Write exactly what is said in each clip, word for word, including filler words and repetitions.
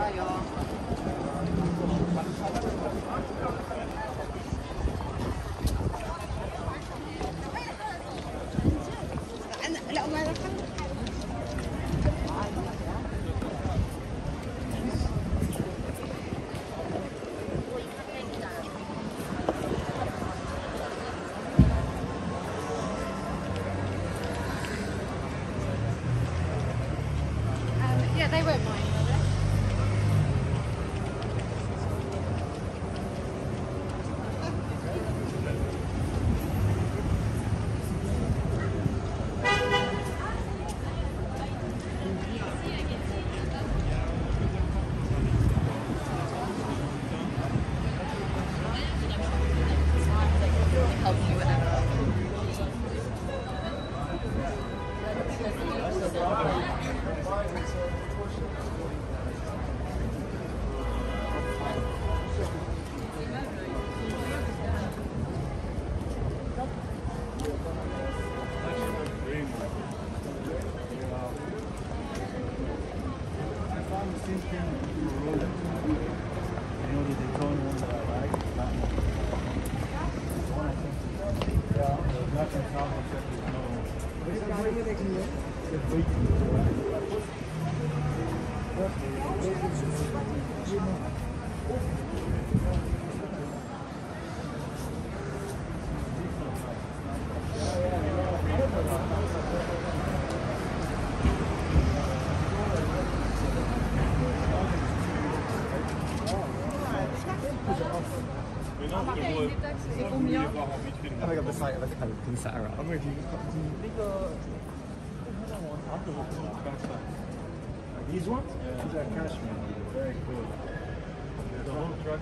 加油！Yeah, they won't mind. Sarah. I'm going to These ones? Yeah. These are cashmere. Very cool. The whole truck.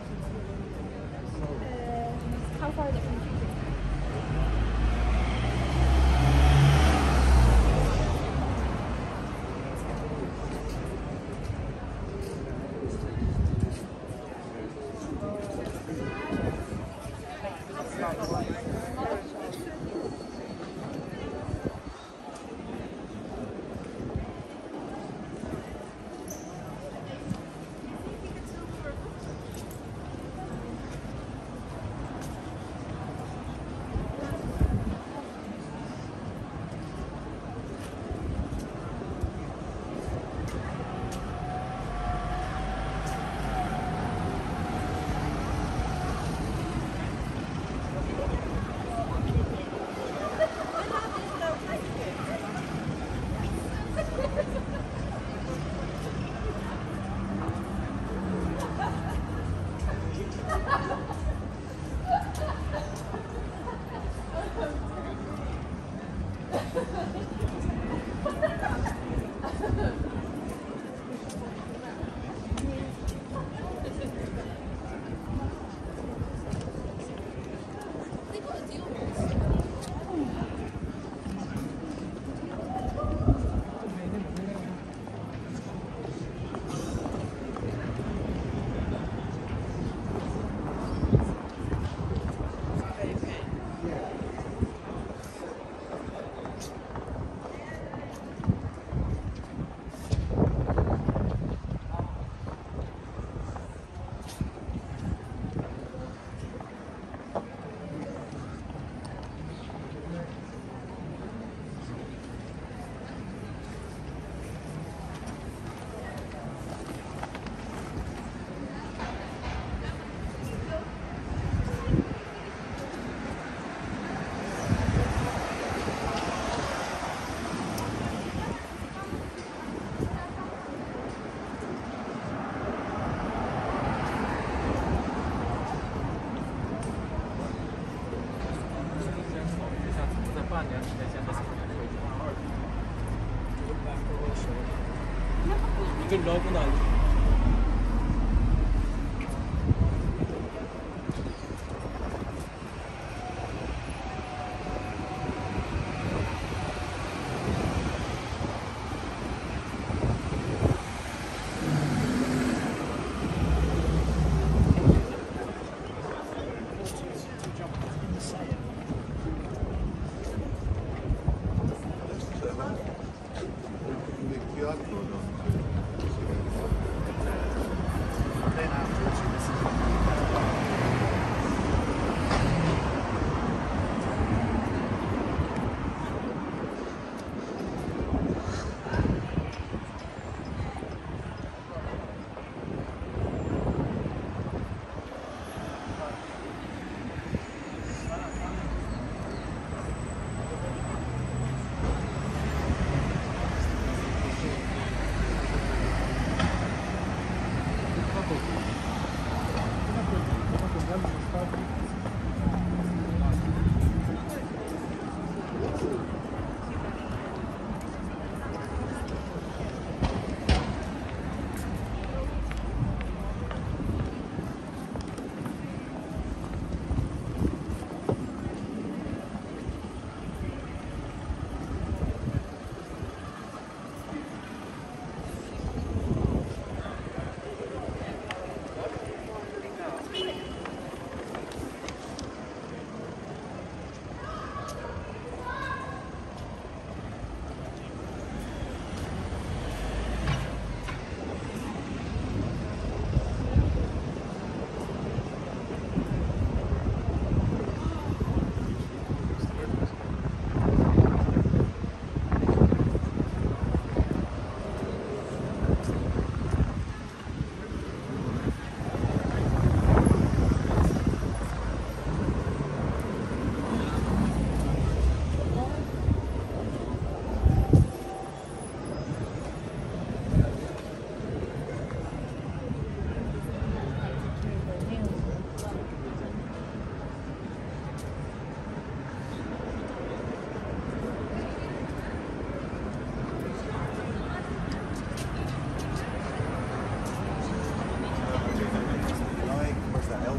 Uh, how far is it from here? Good luck and all. Thank you.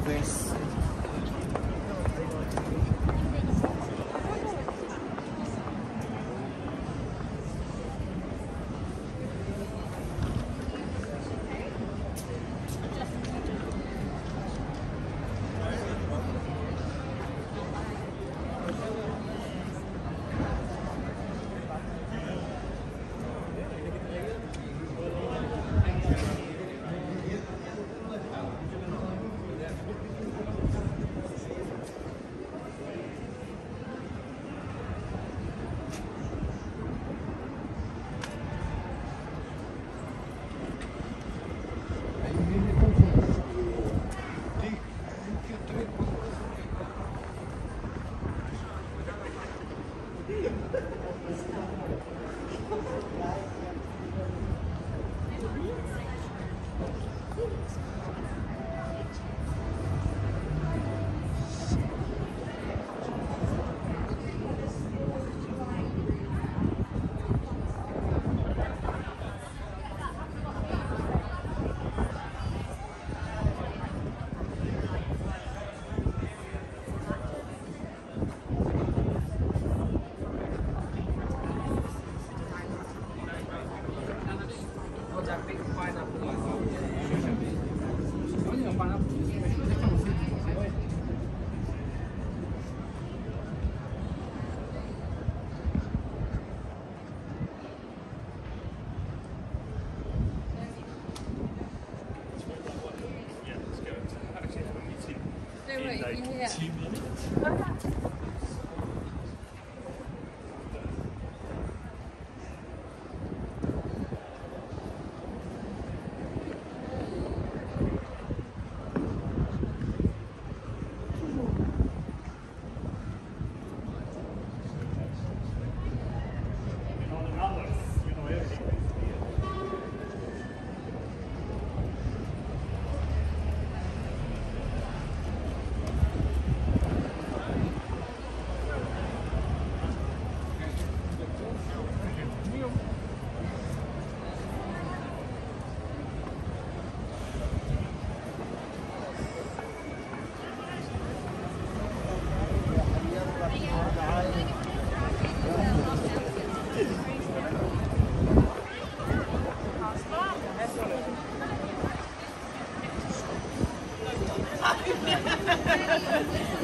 this. Ha, ha, ha.